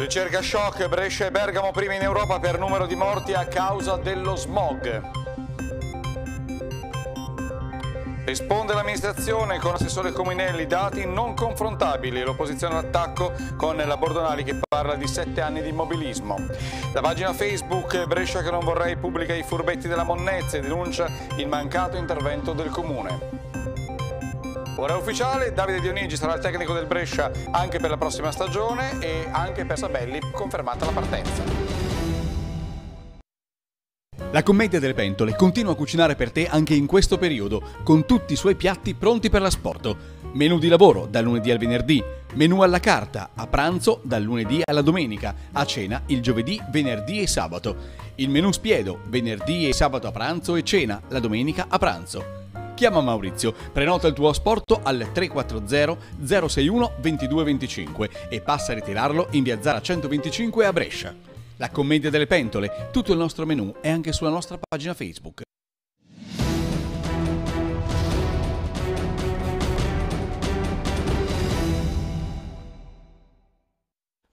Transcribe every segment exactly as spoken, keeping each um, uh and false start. Ricerca Shock, Brescia e Bergamo prime in Europa per numero di morti a causa dello smog. Risponde l'amministrazione con l'assessore Cominelli, dati non confrontabili, l'opposizione all'attacco con la Bordonali che parla di sette anni di immobilismo. La pagina Facebook Brescia che non vorrei pubblica i furbetti della monnezza e denuncia il mancato intervento del comune. Ora è ufficiale, Davide Dionigi sarà il tecnico del Brescia anche per la prossima stagione e anche per Sabelli confermata la partenza. La Commedia delle Pentole continua a cucinare per te anche in questo periodo, con tutti i suoi piatti pronti per l'asporto. Menù di lavoro dal lunedì al venerdì, menù alla carta a pranzo dal lunedì alla domenica, a cena il giovedì, venerdì e sabato. Il menù spiedo venerdì e sabato a pranzo e cena la domenica a pranzo. Chiama Maurizio, prenota il tuo asporto al tre quattro zero zero sei uno due due due cinque e passa a ritirarlo in via Zara centoventicinque a Brescia. La Commedia delle Pentole, tutto il nostro menù è anche sulla nostra pagina Facebook.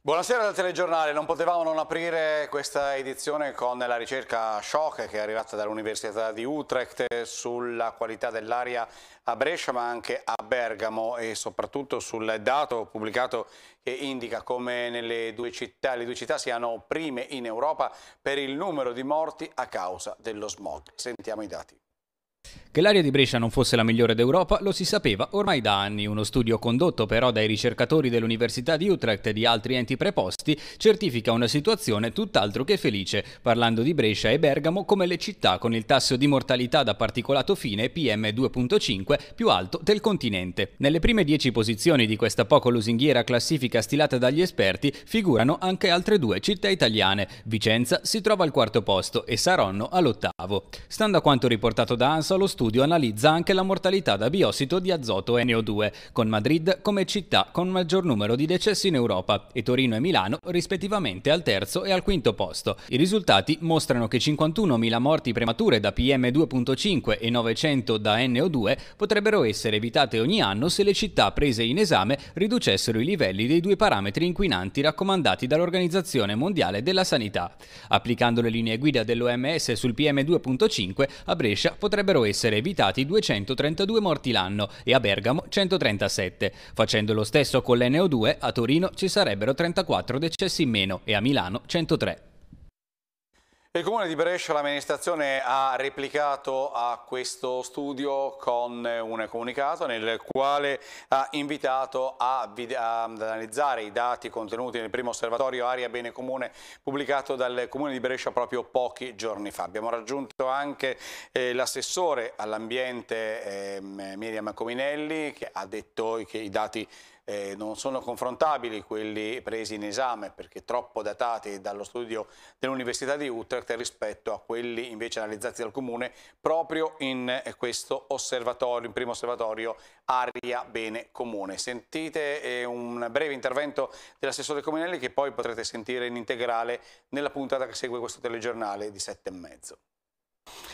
Buonasera dal telegiornale, non potevamo non aprire questa edizione con la ricerca Shock che è arrivata dall'Università di Utrecht sulla qualità dell'aria a Brescia ma anche a Bergamo e soprattutto sul dato pubblicato che indica come nelle due città, le due città siano prime in Europa per il numero di morti a causa dello smog. Sentiamo i dati. Che l'aria di Brescia non fosse la migliore d'Europa lo si sapeva ormai da anni. Uno studio condotto però dai ricercatori dell'Università di Utrecht e di altri enti preposti certifica una situazione tutt'altro che felice, parlando di Brescia e Bergamo come le città con il tasso di mortalità da particolato fine P M due virgola cinque più alto del continente. Nelle prime dieci posizioni di questa poco lusinghiera classifica stilata dagli esperti figurano anche altre due città italiane. Vicenza si trova al quarto posto e Saronno all'ottavo. Stando a quanto riportato da ANSA, lo studio analizza anche la mortalità da biossido di azoto e N O due, con Madrid come città con maggior numero di decessi in Europa e Torino e Milano rispettivamente al terzo e al quinto posto. I risultati mostrano che cinquantunomila morti premature da P M due virgola cinque e novecento da N O due potrebbero essere evitate ogni anno se le città prese in esame riducessero i livelli dei due parametri inquinanti raccomandati dall'Organizzazione Mondiale della Sanità. Applicando le linee guida dell'O M S sul P M due virgola cinque, a Brescia potrebbero essere evitati duecentotrentadue morti l'anno e a Bergamo centotrentasette. Facendo lo stesso con l'N O due, a Torino ci sarebbero trentaquattro decessi in meno e a Milano centotré. Il Comune di Brescia, l'amministrazione ha replicato a questo studio con un comunicato nel quale ha invitato ad analizzare i dati contenuti nel primo osservatorio Aria Bene Comune pubblicato dal Comune di Brescia proprio pochi giorni fa. Abbiamo raggiunto anche eh, l'assessore all'ambiente eh, Miriam Cominelli che ha detto che i dati Eh, non sono confrontabili quelli presi in esame perché troppo datati dallo studio dell'Università di Utrecht rispetto a quelli invece analizzati dal Comune proprio in questo osservatorio, in primo osservatorio Aria Bene Comune. Sentite eh, un breve intervento dell'assessore Cominelli che poi potrete sentire in integrale nella puntata che segue questo telegiornale di sette e mezzo.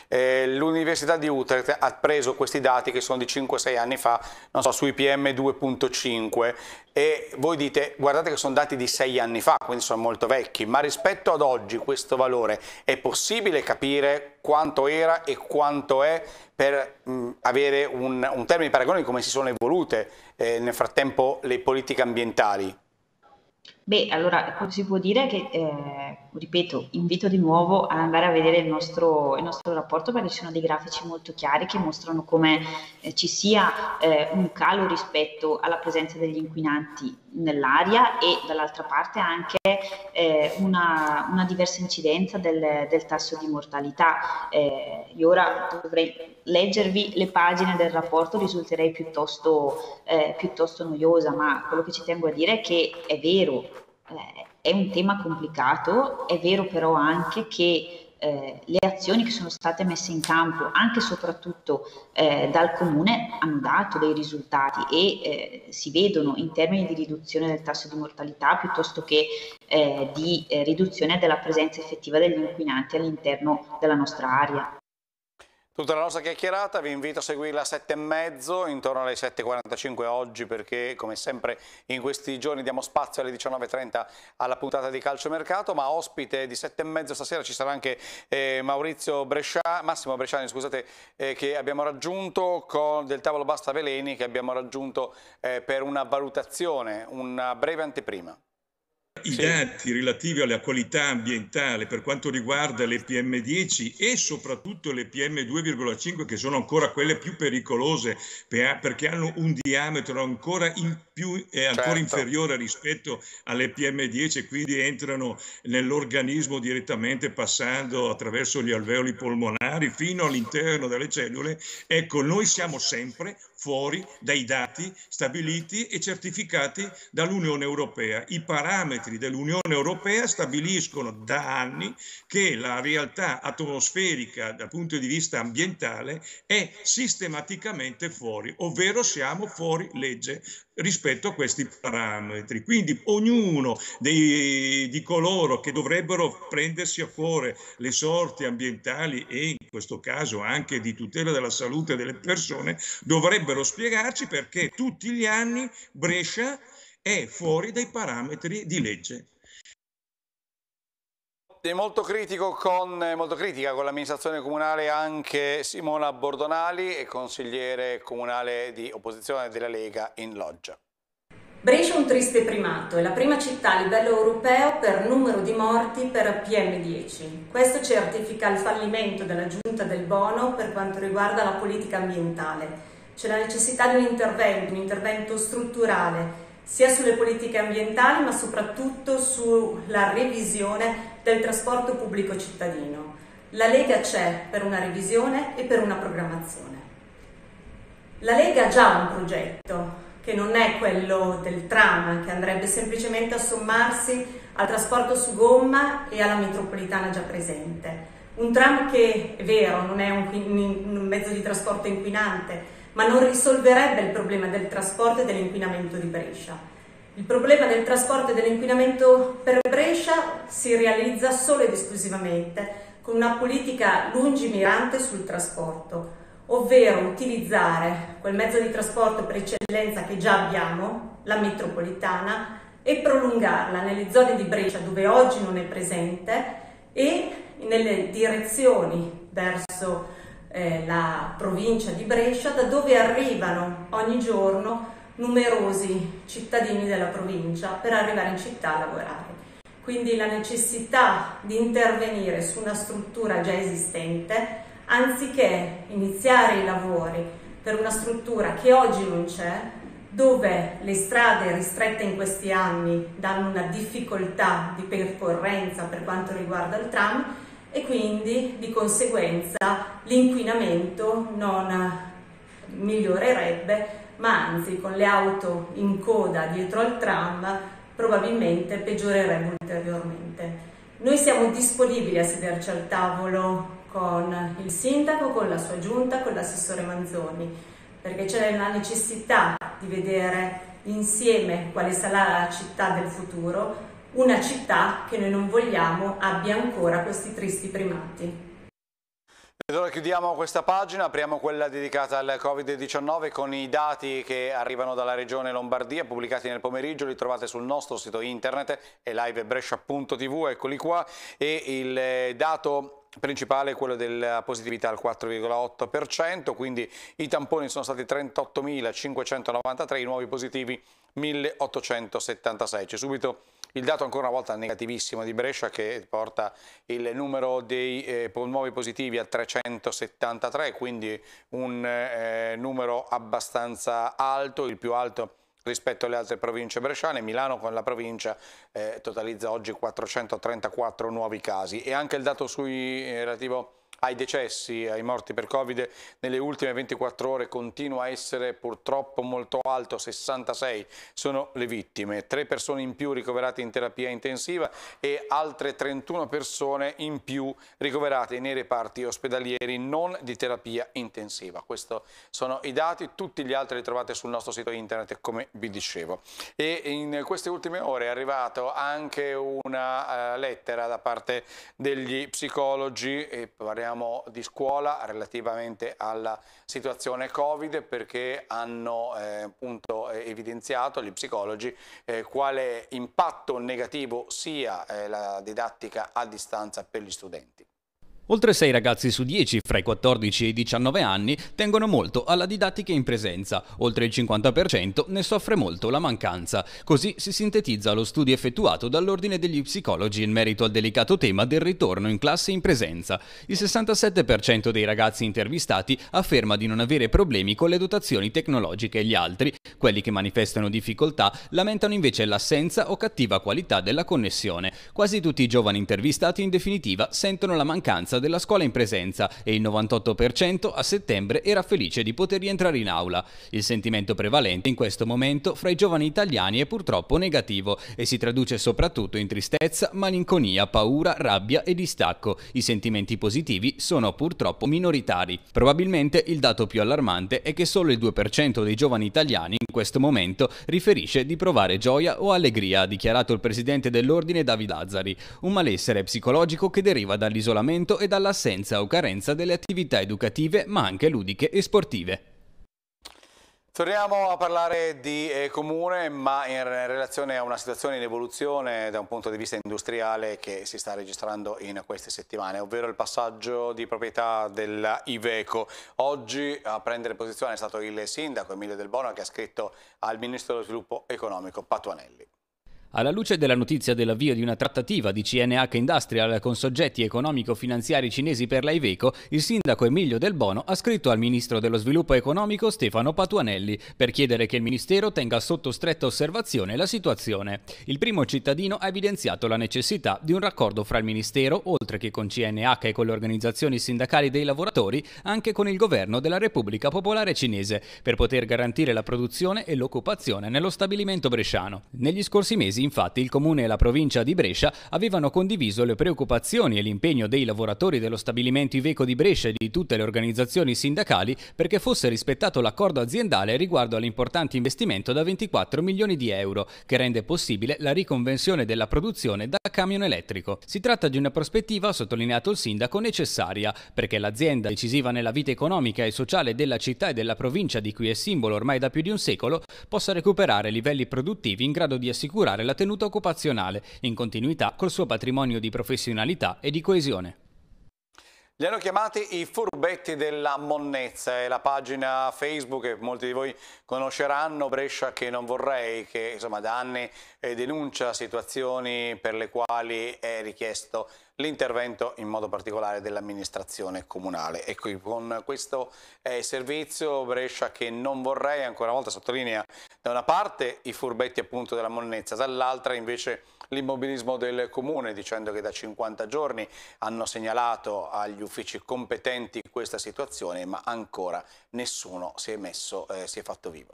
Eh, L'Università di Utrecht ha preso questi dati che sono di cinque sei anni fa, non so, sui P M due virgola cinque e voi dite guardate che sono dati di sei anni fa, quindi sono molto vecchi, ma rispetto ad oggi questo valore è possibile capire quanto era e quanto è per mh, avere un, un termine di paragone di come si sono evolute eh, nel frattempo le politiche ambientali? Beh, allora si può dire che, eh, ripeto, invito di nuovo ad andare a vedere il nostro, il nostro rapporto perché ci sono dei grafici molto chiari che mostrano come eh, ci sia eh, un calo rispetto alla presenza degli inquinanti nell'aria e dall'altra parte anche eh, una, una diversa incidenza del, del tasso di mortalità. Eh, io ora dovrei leggervi le pagine del rapporto, risulterei piuttosto, eh, piuttosto noiosa, ma quello che ci tengo a dire è che è vero, eh, è un tema complicato, è vero però anche che Eh, le azioni che sono state messe in campo anche e soprattutto eh, dal Comune hanno dato dei risultati e eh, si vedono in termini di riduzione del tasso di mortalità piuttosto che eh, di eh, riduzione della presenza effettiva degli inquinanti all'interno della nostra area. Tutta la nostra chiacchierata, vi invito a seguirla a sette e mezzo, intorno alle sette e quarantacinque oggi, perché come sempre in questi giorni diamo spazio alle diciannove e trenta alla puntata di calciomercato, ma ospite di sette e mezzo stasera ci sarà anche eh, Maurizio Bresciani, Massimo Bresciani, scusate, eh, che abbiamo raggiunto con, del Tavolo Basta Veleni, che abbiamo raggiunto eh, per una valutazione, una breve anteprima. I sì. dati relativi alla qualità ambientale per quanto riguarda le P M dieci e soprattutto le P M due virgola cinque, che sono ancora quelle più pericolose perché hanno un diametro ancora, in più, eh, ancora certo. inferiore rispetto alle P M dieci, quindi entrano nell'organismo direttamente passando attraverso gli alveoli polmonari fino all'interno delle cellule. Ecco, noi siamo sempre fuori dai dati stabiliti e certificati dall'Unione Europea. I parametri dell'Unione Europea stabiliscono da anni che la realtà atmosferica dal punto di vista ambientale è sistematicamente fuori, ovvero siamo fuori legge rispetto a questi parametri. Quindi ognuno dei, di coloro che dovrebbero prendersi a cuore le sorti ambientali e in questo caso anche di tutela della salute delle persone dovrebbero spiegarci perché tutti gli anni Brescia è fuori dai parametri di legge. È molto, critico con, molto critica con l'amministrazione comunale anche Simona Bordonali, consigliere comunale di opposizione della Lega in Loggia. Brescia è un triste primato, è la prima città a livello europeo per numero di morti per P M dieci. Questo certifica il fallimento della giunta Del Bono per quanto riguarda la politica ambientale. C'è la necessità di un intervento, un intervento strutturale, sia sulle politiche ambientali ma soprattutto sulla revisione del trasporto pubblico cittadino. La Lega c'è per una revisione e per una programmazione. La Lega ha già un progetto che non è quello del tram, che andrebbe semplicemente a sommarsi al trasporto su gomma e alla metropolitana già presente. Un tram che, è vero, non è un, un mezzo di trasporto inquinante, ma non risolverebbe il problema del trasporto e dell'inquinamento di Brescia. Il problema del trasporto e dell'inquinamento per Brescia si realizza solo ed esclusivamente con una politica lungimirante sul trasporto, ovvero utilizzare quel mezzo di trasporto per eccellenza che già abbiamo, la metropolitana, e prolungarla nelle zone di Brescia dove oggi non è presente e nelle direzioni verso la provincia di Brescia, da dove arrivano ogni giorno numerosi cittadini della provincia per arrivare in città a lavorare. Quindi la necessità di intervenire su una struttura già esistente, anziché iniziare i lavori per una struttura che oggi non c'è, dove le strade ristrette in questi anni danno una difficoltà di percorrenza per quanto riguarda il tram, e quindi di conseguenza l'inquinamento non migliorerebbe, ma anzi con le auto in coda dietro al tram probabilmente peggiorerebbe ulteriormente. Noi siamo disponibili a sederci al tavolo con il sindaco, con la sua giunta, con l'assessore Manzoni, perché c'è la necessità di vedere insieme quale sarà la città del futuro, una città che noi non vogliamo abbia ancora questi tristi primati. Ed ora chiudiamo questa pagina, apriamo quella dedicata al Covid diciannove con i dati che arrivano dalla regione Lombardia, pubblicati nel pomeriggio, li trovate sul nostro sito internet e live brescia punto tv, eccoli qua, e il dato principale è quello della positività al quattro virgola otto per cento, quindi i tamponi sono stati trentottomilacinquecentonovantatré, i nuovi positivi milleottocentosettantasei. C'è subito il dato ancora una volta negativissimo di Brescia, che porta il numero dei eh, nuovi positivi a trecentosettantatré, quindi un eh, numero abbastanza alto, il più alto rispetto alle altre province bresciane. Milano con la provincia eh, totalizza oggi quattrocentotrentaquattro nuovi casi. E anche il dato sui, eh, relativo ai decessi, ai morti per Covid nelle ultime ventiquattro ore continua a essere purtroppo molto alto, sessantasei sono le vittime, tre persone in più ricoverate in terapia intensiva e altre trentuno persone in più ricoverate nei reparti ospedalieri non di terapia intensiva. Questi sono i dati, tutti gli altri li trovate sul nostro sito internet come vi dicevo. E in queste ultime ore è arrivata anche una lettera da parte degli psicologi, e parliamo parliamo di scuola relativamente alla situazione Covid, perché hanno eh, appunto eh, evidenziato gli psicologi eh, quale impatto negativo sia eh, la didattica a distanza per gli studenti. Oltre sei ragazzi su dieci fra i quattordici e i diciannove anni tengono molto alla didattica in presenza, oltre il cinquanta per cento ne soffre molto la mancanza. Così si sintetizza lo studio effettuato dall'Ordine degli Psicologi in merito al delicato tema del ritorno in classe in presenza. Il sessantasette per cento dei ragazzi intervistati afferma di non avere problemi con le dotazioni tecnologiche e gli altri, quelli che manifestano difficoltà, lamentano invece l'assenza o cattiva qualità della connessione. Quasi tutti i giovani intervistati in definitiva sentono la mancanza della scuola in presenza e il novantotto per cento a settembre era felice di poter rientrare in aula. Il sentimento prevalente in questo momento fra i giovani italiani è purtroppo negativo e si traduce soprattutto in tristezza, malinconia, paura, rabbia e distacco. I sentimenti positivi sono purtroppo minoritari. Probabilmente il dato più allarmante è che solo il due per cento dei giovani italiani in questo momento riferisce di provare gioia o allegria, ha dichiarato il presidente dell'Ordine David Lazzari, un malessere psicologico che deriva dall'isolamento e dall'assenza o carenza delle attività educative ma anche ludiche e sportive. Torniamo a parlare di eh, comune, ma in relazione a una situazione in evoluzione da un punto di vista industriale che si sta registrando in queste settimane, ovvero il passaggio di proprietà della Iveco. Oggi a prendere posizione è stato il sindaco Emilio Del Bono, che ha scritto al ministro dello sviluppo economico Patuanelli. Alla luce della notizia dell'avvio di una trattativa di C N H Industrial con soggetti economico-finanziari cinesi per la Iveco, il sindaco Emilio Del Bono ha scritto al ministro dello sviluppo economico Stefano Patuanelli per chiedere che il ministero tenga sotto stretta osservazione la situazione. Il primo cittadino ha evidenziato la necessità di un raccordo fra il ministero, oltre che con C N H e con le organizzazioni sindacali dei lavoratori, anche con il governo della Repubblica Popolare Cinese, per poter garantire la produzione e l'occupazione nello stabilimento bresciano. Negli scorsi mesi infatti il comune e la provincia di Brescia avevano condiviso le preoccupazioni e l'impegno dei lavoratori dello stabilimento Iveco di Brescia e di tutte le organizzazioni sindacali perché fosse rispettato l'accordo aziendale riguardo all'importante investimento da ventiquattro milioni di euro che rende possibile la riconversione della produzione da camion elettrico. Si tratta di una prospettiva, ha sottolineato il sindaco, necessaria perché l'azienda decisiva nella vita economica e sociale della città e della provincia, di cui è simbolo ormai da più di un secolo, possa recuperare livelli produttivi in grado di assicurare la tenuta occupazionale, in continuità col suo patrimonio di professionalità e di coesione. Li hanno chiamati i furbetti della monnezza, è la pagina Facebook che molti di voi conosceranno, Brescia che non vorrei, che insomma da anni eh, denuncia situazioni per le quali è richiesto l'intervento in modo particolare dell'amministrazione comunale. E qui con questo eh, servizio Brescia che non vorrei ancora una volta sottolinea da una parte i furbetti appunto della monnezza, dall'altra invece l'immobilismo del comune, dicendo che da cinquanta giorni hanno segnalato agli uffici competenti questa situazione, ma ancora nessuno si è messo, eh, si è fatto vivo.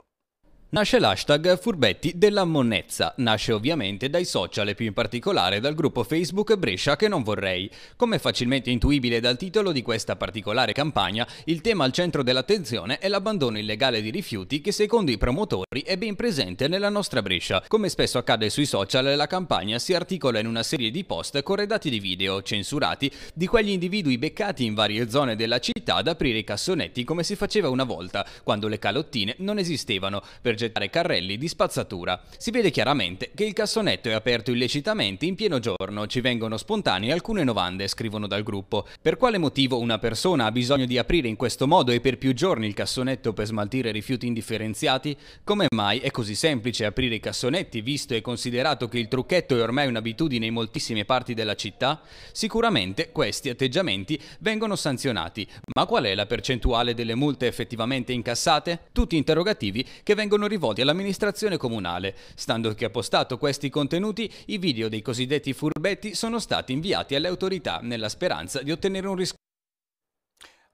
Nasce l'hashtag Furbetti della Monnezza, nasce ovviamente dai social e più in particolare dal gruppo Facebook Brescia che non vorrei. Come facilmente intuibile dal titolo di questa particolare campagna, il tema al centro dell'attenzione è l'abbandono illegale di rifiuti che secondo i promotori è ben presente nella nostra Brescia. Come spesso accade sui social, la campagna si articola in una serie di post corredati di video, censurati, di quegli individui beccati in varie zone della città ad aprire i cassonetti come si faceva una volta, quando le calottine non esistevano, per gettare carrelli di spazzatura. Si vede chiaramente che il cassonetto è aperto illecitamente in pieno giorno, ci vengono spontanee alcune novande, scrivono dal gruppo. Per quale motivo una persona ha bisogno di aprire in questo modo e per più giorni il cassonetto per smaltire rifiuti indifferenziati? Come mai è così semplice aprire i cassonetti, visto e considerato che il trucchetto è ormai un'abitudine in moltissime parti della città? Sicuramente questi atteggiamenti vengono sanzionati, ma qual è la percentuale delle multe effettivamente incassate? Tutti interrogativi che vengono rivolti all'amministrazione comunale. Stando che ha postato questi contenuti, i video dei cosiddetti furbetti sono stati inviati alle autorità nella speranza di ottenere un riscontro.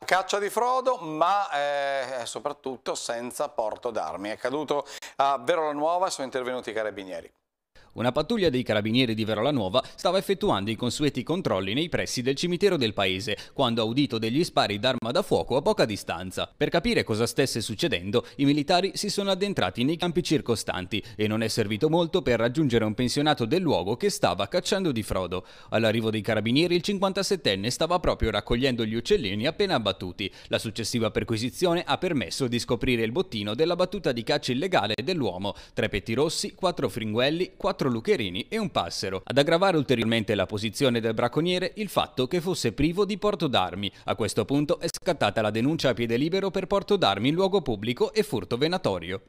Caccia di frodo, ma eh, soprattutto senza porto d'armi. È caduto a Verola Nuova e sono intervenuti i carabinieri. Una pattuglia dei carabinieri di Verolanuova stava effettuando i consueti controlli nei pressi del cimitero del paese, quando ha udito degli spari d'arma da fuoco a poca distanza. Per capire cosa stesse succedendo, i militari si sono addentrati nei campi circostanti e non è servito molto per raggiungere un pensionato del luogo che stava cacciando di frodo. All'arrivo dei carabinieri il cinquantasettenne stava proprio raccogliendo gli uccellini appena abbattuti. La successiva perquisizione ha permesso di scoprire il bottino della battuta di caccia illegale dell'uomo: tre petti rossi, quattro fringuelli, quattro lucherini e un passero. Ad aggravare ulteriormente la posizione del bracconiere il fatto che fosse privo di porto d'armi. A questo punto è scattata la denuncia a piede libero per porto d'armi in luogo pubblico e furto venatorio.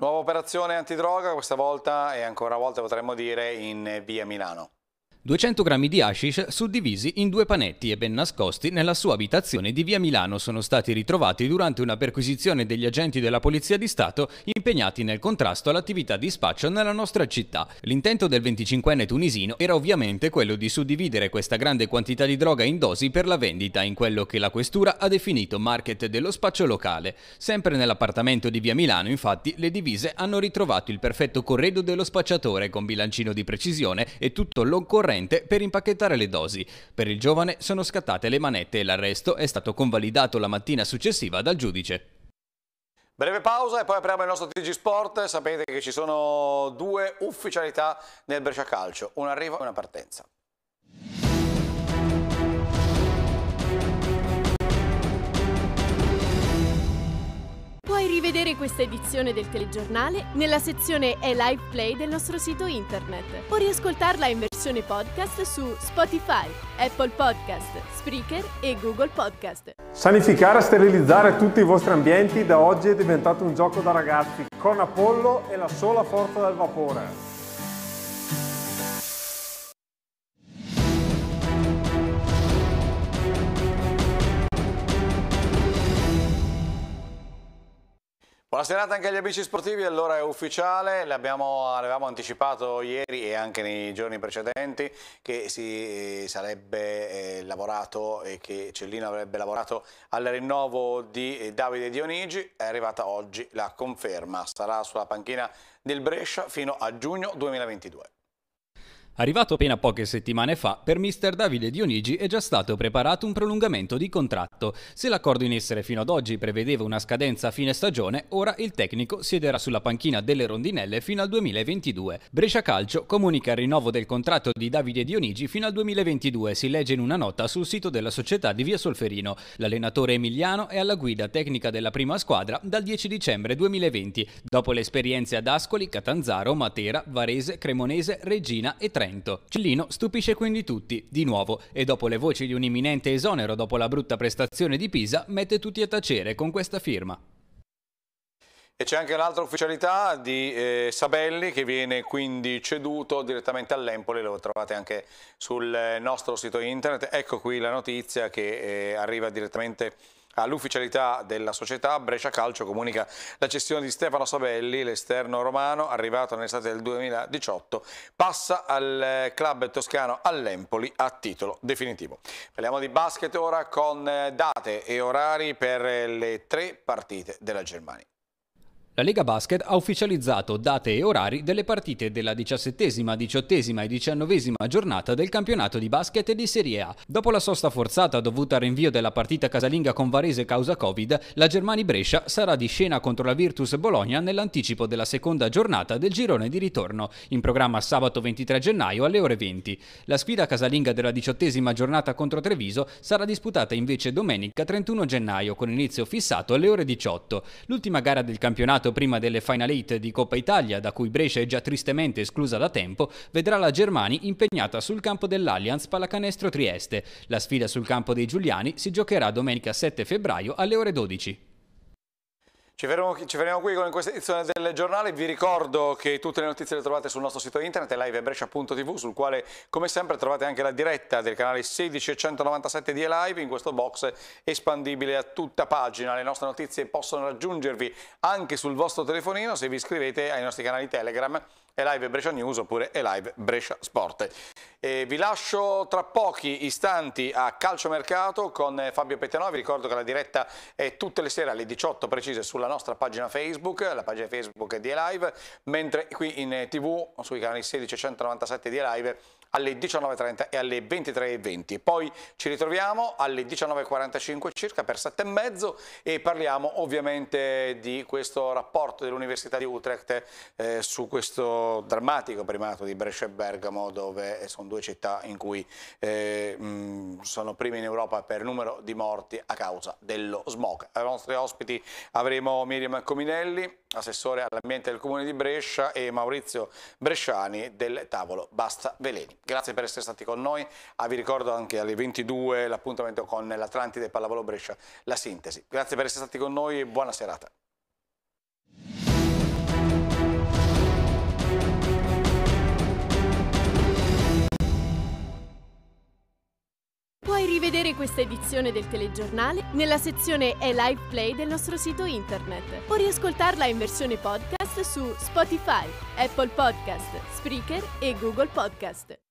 Nuova operazione antidroga, questa volta e ancora una volta potremmo dire in via Milano. duecento grammi di hashish suddivisi in due panetti e ben nascosti nella sua abitazione di via Milano sono stati ritrovati durante una perquisizione degli agenti della Polizia di Stato impegnati nel contrasto all'attività di spaccio nella nostra città. L'intento del venticinquenne tunisino era ovviamente quello di suddividere questa grande quantità di droga in dosi per la vendita in quello che la questura ha definito market dello spaccio locale. Sempre nell'appartamento di via Milano, infatti, le divise hanno ritrovato il perfetto corredo dello spacciatore con bilancino di precisione e tutto l'occorrente per impacchettare le dosi. Per il giovane sono scattate le manette e l'arresto è stato convalidato la mattina successiva dal giudice. Breve pausa e poi apriamo il nostro T G Sport. Sapete che ci sono due ufficialità nel Brescia Calcio, un arrivo e una partenza. Puoi rivedere questa edizione del telegiornale nella sezione e live play del nostro sito internet o riascoltarla in versione podcast su Spotify, Apple Podcast, Spreaker e Google Podcast. Sanificare e sterilizzare tutti i vostri ambienti da oggi è diventato un gioco da ragazzi. Con Apollo è la sola forza del vapore. Buona serata anche agli amici sportivi, allora è ufficiale, l'abbiamo avevamo anticipato ieri e anche nei giorni precedenti che si sarebbe eh, lavorato e che Cellino avrebbe lavorato al rinnovo di eh, Davide Dionigi. È arrivata oggi la conferma, sarà sulla panchina del Brescia fino a giugno duemilaventidue. Arrivato appena poche settimane fa, per mister Davide Dionigi è già stato preparato un prolungamento di contratto. Se l'accordo in essere fino ad oggi prevedeva una scadenza a fine stagione, ora il tecnico siederà sulla panchina delle rondinelle fino al duemilaventidue. Brescia Calcio comunica il rinnovo del contratto di Davide Dionigi fino al duemilaventidue, si legge in una nota sul sito della società di via Solferino. L'allenatore emiliano è alla guida tecnica della prima squadra dal dieci dicembre duemilaventi, dopo le esperienze ad Ascoli, Catanzaro, Matera, Varese, Cremonese, Regina e Trento. Cellino stupisce quindi tutti, di nuovo, e dopo le voci di un imminente esonero dopo la brutta prestazione di Pisa, mette tutti a tacere con questa firma. E c'è anche un'altra ufficialità di eh, Sabelli che viene quindi ceduto direttamente all'Empoli, lo trovate anche sul nostro sito internet. Ecco qui la notizia che eh, arriva direttamente all'ufficialità della società. Brescia Calcio comunica la cessione di Stefano Sabelli, l'esterno romano, arrivato nell'estate del duemiladiciotto, passa al club toscano all'Empoli a titolo definitivo. Parliamo di basket ora con date e orari per le tre partite della Germania. La Lega Basket ha ufficializzato date e orari delle partite della diciassettesima, diciottesima e diciannovesima giornata del campionato di basket di Serie A. Dopo la sosta forzata dovuta al rinvio della partita casalinga con Varese causa Covid, la Germani Brescia sarà di scena contro la Virtus Bologna nell'anticipo della seconda giornata del girone di ritorno, in programma sabato ventitré gennaio alle ore venti. La sfida casalinga della diciottesima giornata contro Treviso sarà disputata invece domenica trentuno gennaio con inizio fissato alle ore diciotto. L'ultima gara del campionato prima delle Final Eight di Coppa Italia, da cui Brescia è già tristemente esclusa da tempo, vedrà la Germani impegnata sul campo dell'Allianz Pallacanestro Trieste. La sfida sul campo dei Giuliani si giocherà domenica sette febbraio alle ore dodici. Ci fermiamo, ci fermiamo qui con questa edizione del giornale. Vi ricordo che tutte le notizie le trovate sul nostro sito internet live brescia punto tv, sul quale come sempre trovate anche la diretta del canale sedici e centonovantasette di Live, in questo box espandibile a tutta pagina. Le nostre notizie possono raggiungervi anche sul vostro telefonino se vi iscrivete ai nostri canali Telegram Elive Brescia News oppure Elive Brescia Sport. E vi lascio tra pochi istanti a Calciomercato con Fabio Pettenoi. Vi ricordo che la diretta è tutte le sere alle diciotto precise sulla nostra pagina Facebook, la pagina Facebook di Elive, mentre qui in tv sui canali sedici e centonovantasette di Elive alle diciannove e trenta e alle ventitré e venti. Poi ci ritroviamo alle diciannove e quarantacinque circa per sette e mezzo e parliamo ovviamente di questo rapporto dell'Università di Utrecht eh, su questo drammatico primato di Brescia e Bergamo, dove sono due città in cui eh, mh, sono prime in Europa per numero di morti a causa dello smog. Ai nostri ospiti avremo Miriam Cominelli, assessore all'ambiente del Comune di Brescia, e Maurizio Bresciani del Tavolo Basta Veleni. Grazie per essere stati con noi. Ah, vi ricordo anche alle ventidue l'appuntamento con l'Atlantide Pallavolo Brescia, la sintesi. Grazie per essere stati con noi e buona serata. Puoi rivedere questa edizione del telegiornale nella sezione E-Live Play del nostro sito internet o riascoltarla in versione podcast su Spotify, Apple Podcast, Spreaker e Google Podcast.